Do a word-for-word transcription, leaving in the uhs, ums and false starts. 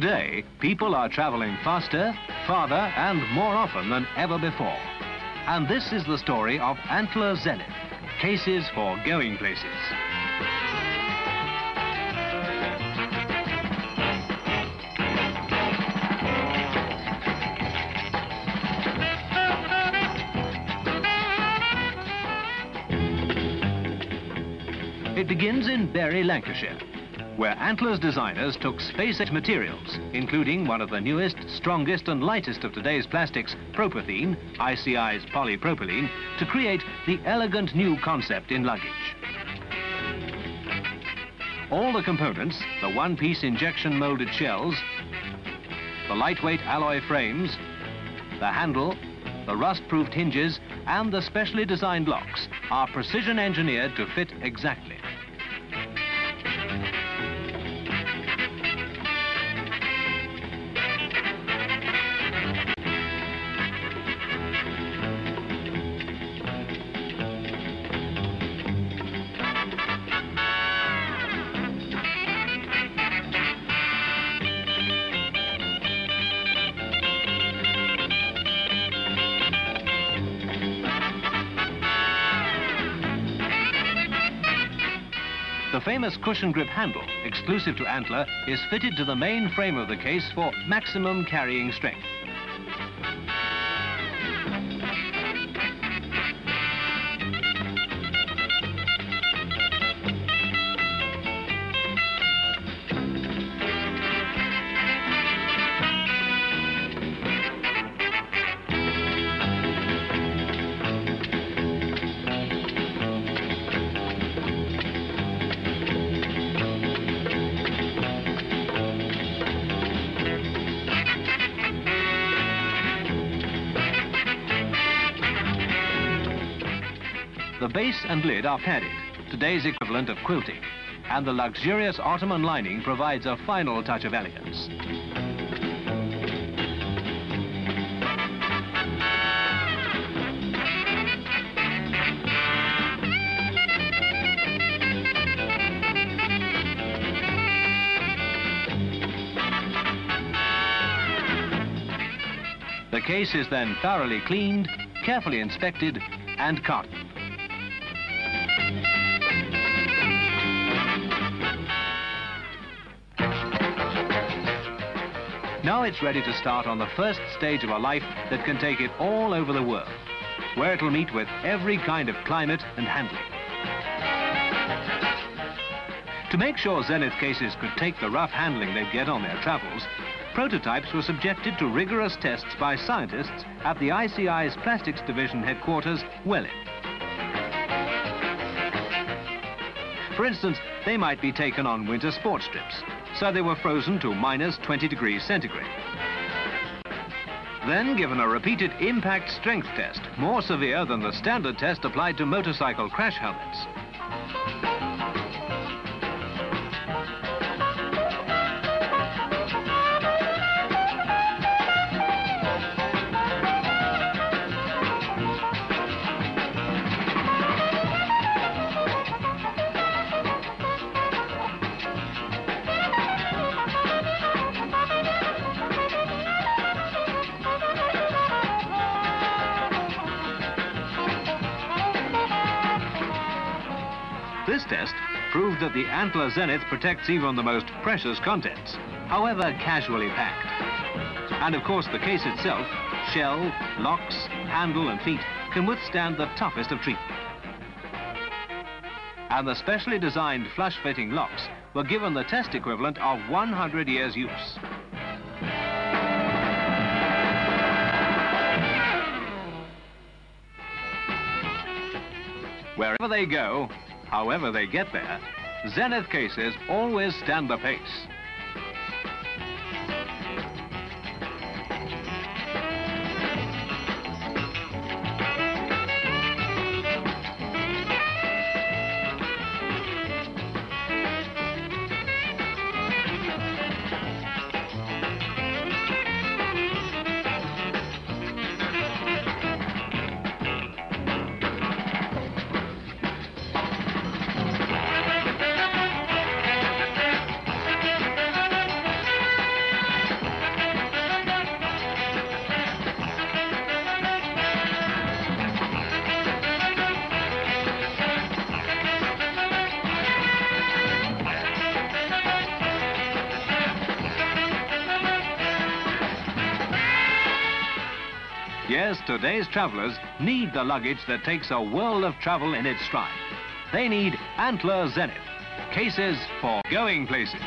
Today, people are travelling faster, farther and more often than ever before. And this is the story of Antler Zenith, cases for going places. It begins in Bury, Lancashire, where Antler's designers took space-age materials, including one of the newest, strongest and lightest of today's plastics, Propathene, I C I's polypropylene, to create the elegant new concept in luggage. All the components, the one-piece injection moulded shells, the lightweight alloy frames, the handle, the rust-proofed hinges and the specially designed locks, are precision engineered to fit exactly. The famous cushion grip handle, exclusive to Antler, is fitted to the main frame of the case for maximum carrying strength. The base and lid are padded, today's equivalent of quilting, and the luxurious Ottoman lining provides a final touch of elegance. The case is then thoroughly cleaned, carefully inspected, and cartoned. Now it's ready to start on the first stage of a life that can take it all over the world, where it'll meet with every kind of climate and handling. To make sure Zenith cases could take the rough handling they'd get on their travels, prototypes were subjected to rigorous tests by scientists at the I C I's Plastics Division headquarters, Welwyn. For instance, they might be taken on winter sports trips, so they were frozen to minus twenty degrees centigrade. Then given a repeated impact strength test, more severe than the standard test applied to motorcycle crash helmets. This test proved that the Antler Zenith protects even the most precious contents, however casually packed. And of course the case itself, shell, locks, handle and feet, can withstand the toughest of treatment. And the specially designed flush-fitting locks were given the test equivalent of one hundred years use. Wherever they go, however they get there, Zenith cases always stand the pace. Yes, today's travellers need the luggage that takes a world of travel in its stride. They need Antler Zenith, cases for going places.